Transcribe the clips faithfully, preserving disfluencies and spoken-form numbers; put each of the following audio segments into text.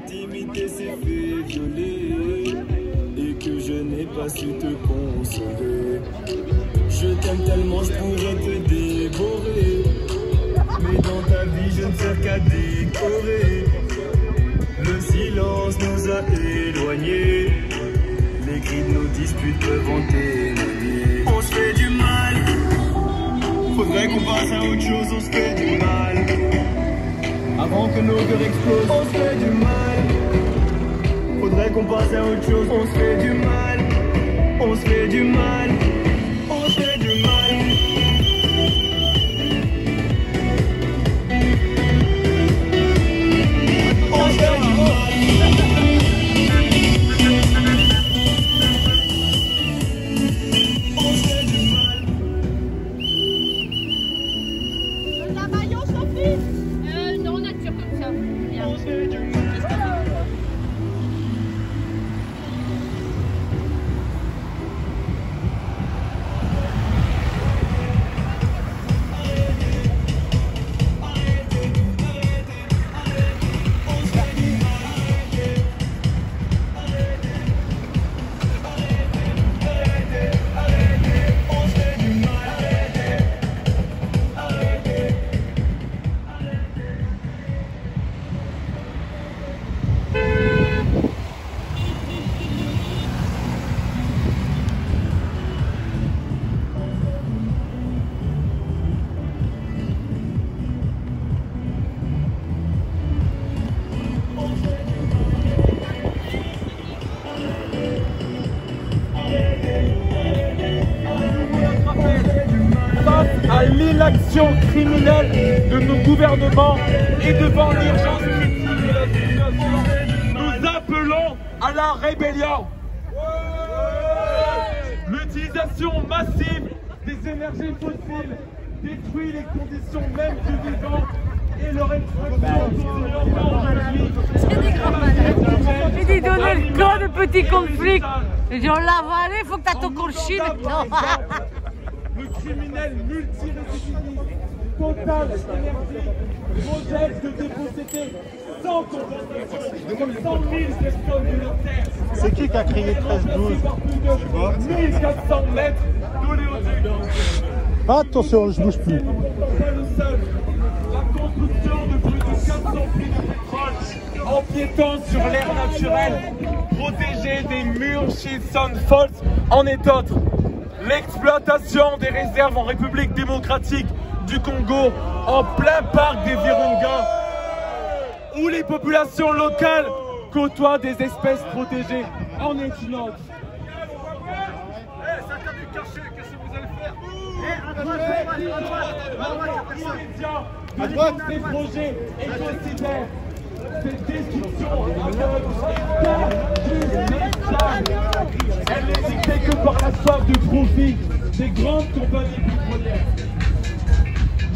d'intimité s'est fait violer et que je n'ai pas su te consoler. Je t'aime tellement, je pourrais te dévorer, mais dans ta vie je ne sers qu'à décorer. Le silence nous a éloignés, les cris de nos disputes peuvent en témoigner. On se fait du mal, faudrait qu'on passe à autre chose. On se fait du mal avant que nos cœurs explosent. On se fait du mal, faudrait qu'on passe à autre chose. On se fait du mal, on se fait du mal. L'inaction criminelle de nos gouvernements et devant l'urgence de la situation, nous appelons à la rébellion. L'utilisation massive des énergies fossiles détruit les conditions même du vivant et leur extraction aujourd'hui. Il donne le corps de petits conflits. Ils ont l'avalé, il faut que tu attends qu'on chine. Le criminel multirécidiviste, total énergie, projette de déposséder sans condamnation cent mille personnes de leur terre. C'est qui qui a crié treize douze? mille quatre cents mètres d'oléoduc. Attention, je bouge plus. La construction de plus de quatre cents puits de pétrole empiétant sur l'air naturel, protéger des murs Chisson Falls en est autre. L'exploitation des réserves en République démocratique du Congo, en plein parc des Virunga, où les populations locales côtoient des espèces protégées en Islande. Eh, ça t'a dû cacher, qu'est-ce que vous allez faire? Eh, à droite, à droite, à droite, à droite, ces projets et considèrent cette destruction injustifiable. Elle n'est dictée que par la soif de profit des grandes compagnies pétrolières.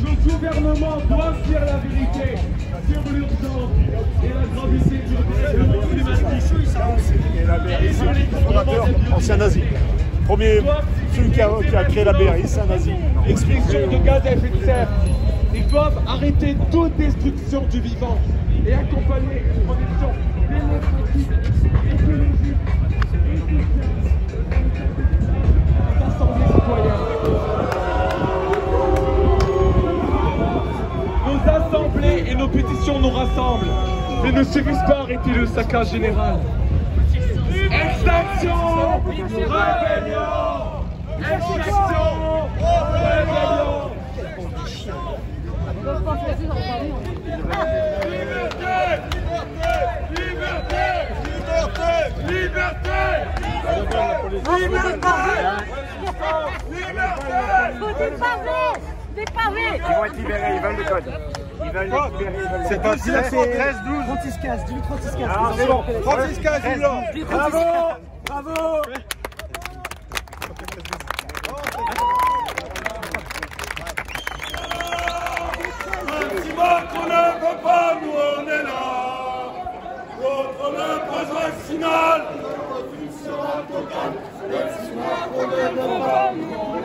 Nos gouvernements doivent dire la vérité sur l'urgence et la gravité du dérèglement climatique. Et sur les collaborateurs, ancien nazi. Premier, celui qui a, qui a créé la B R I, c'est un nazi. L'expulsion de gaz à effet de serre. Ils doivent arrêter toute destruction du vivant et accompagner une production démocratique, écologique. L'Assemblée citoyenne. Nos assemblées et nos pétitions nous rassemblent, mais ne suffisent pas à arrêter le saccage général. Extinction Rébellion! Extinction Rébellion! Des pavés. Ils vont être libérés, ils veulent le code. Ils veulent les libérer, ils veulent. C'est pas treize douze. trente-six quinze, dis-lui trente-six quinze. Ah c'est bon, trente-six quinze, dis-lui. Bravo, bravo. Un petit mot qu'on ne veut pas, nous on est là. Contre le poste vaccinal, c'est la totale. Un petit mot qu'on ne veut pas, nous on est là. On est là.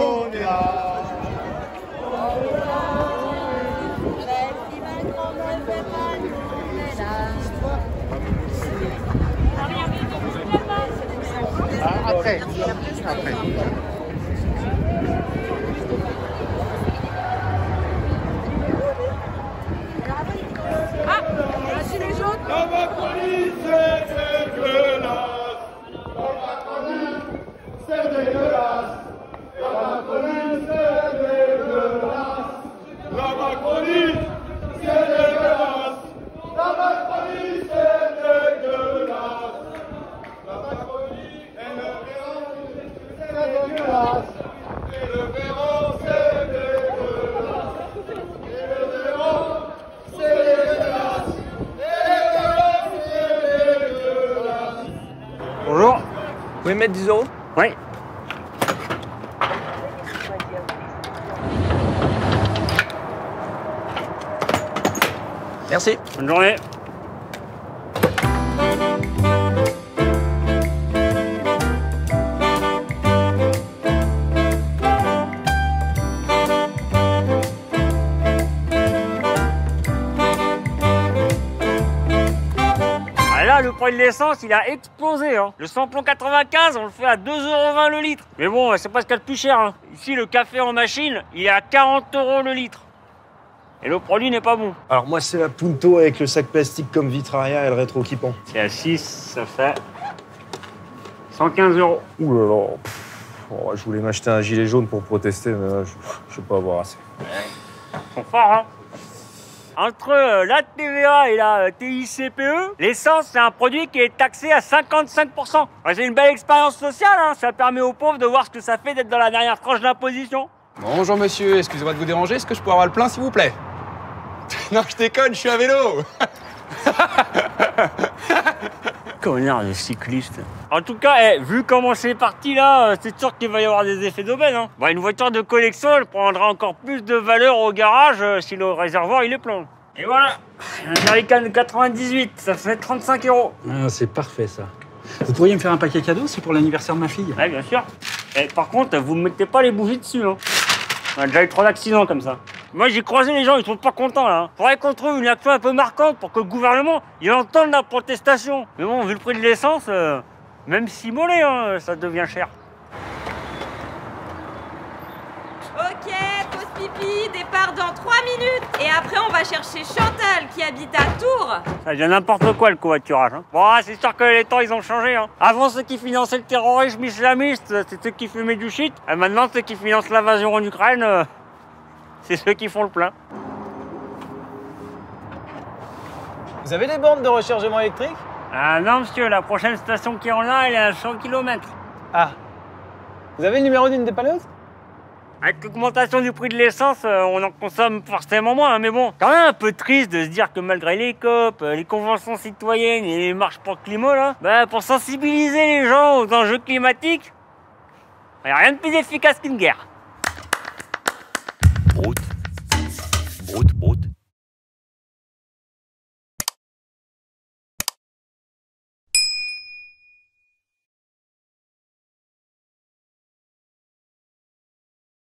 on est là. Après, après. Ah, un gilet jaune. La Macronie, c'est dégueulasse. La Macronie, c'est dégueulasse. La Macronie, c'est dégueulasse. La Macronie, c'est dégueulasse. La Macronie, c'est dégueulasse. Et le verre, c'est dégueulasse. Et le verre, c'est dégueulasse. Et le verre, c'est dégueulasse. Bonjour. Vous pouvez mettre dix euros? Oui. Merci. Bonne journée. Le prix de l'essence, il a explosé. Hein. Le samplon quatre-vingt-quinze, on le fait à deux euros vingt le litre. Mais bon, c'est pas ce qu'il y a de plus cher. Hein. Ici, le café en machine, il est à quarante euros le litre. Et le produit n'est pas bon. Alors moi, c'est la Punto avec le sac plastique comme vitre arrière et le rétro-équipant. C'est à six, ça fait cent quinze euros. Ouh là là. Oh, je voulais m'acheter un gilet jaune pour protester, mais là, je, je peux pas avoir assez. Ils sont forts, hein. Entre la T V A et la T I C P E, l'essence, c'est un produit qui est taxé à cinquante-cinq pour cent. C'est une belle expérience sociale, hein. Ça permet aux pauvres de voir ce que ça fait d'être dans la dernière tranche d'imposition. Bonjour monsieur, excusez-moi de vous déranger, est-ce que je peux avoir le plein s'il vous plaît? Non, je déconne, je suis à vélo. Connard de cycliste. En tout cas, eh, vu comment c'est parti là, c'est sûr qu'il va y avoir des effets d'aubaine. Hein. Bon, une voiture de collection, elle prendra encore plus de valeur au garage euh, si le réservoir il est plein. Et voilà, un jerrycan de quatre-vingt-dix-huit, ça fait trente-cinq euros. Ah, c'est parfait ça. Vous pourriez me faire un paquet cadeau, c'est pour l'anniversaire de ma fille. Ouais, bien sûr. Et par contre, vous ne mettez pas les bougies dessus. Hein. On a déjà eu trop d'accidents comme ça. Moi, j'ai croisé les gens, ils sont pas contents, là. Faudrait qu'on trouve une action un peu marquante pour que le gouvernement, il entende la protestation. Mais bon, vu le prix de l'essence, euh, même s'immoler, hein, ça devient cher. Ok, pause pipi, départ dans trois minutes. Et après, on va chercher Chantal, qui habite à Tours. Ça devient n'importe quoi, le covoiturage. Hein. Bon, c'est sûr que les temps, ils ont changé. Hein. Avant, ceux qui finançaient le terrorisme islamiste, c'est ceux qui fumaient du shit. Et maintenant, ceux qui financent l'invasion en Ukraine... Euh... c'est ceux qui font le plein. Vous avez des bornes de rechargement électrique? Ah non, monsieur, la prochaine station qui en a, elle est à cent kilomètres. Ah. Vous avez le numéro d'une dépanneuse? Avec l'augmentation du prix de l'essence, on en consomme forcément moins, hein, mais bon. Quand même un peu triste de se dire que malgré les COP, les conventions citoyennes et les marches pour le climat, là, bah, pour sensibiliser les gens aux enjeux climatiques, il n'y a rien de plus efficace qu'une guerre. Brut, brut, brut.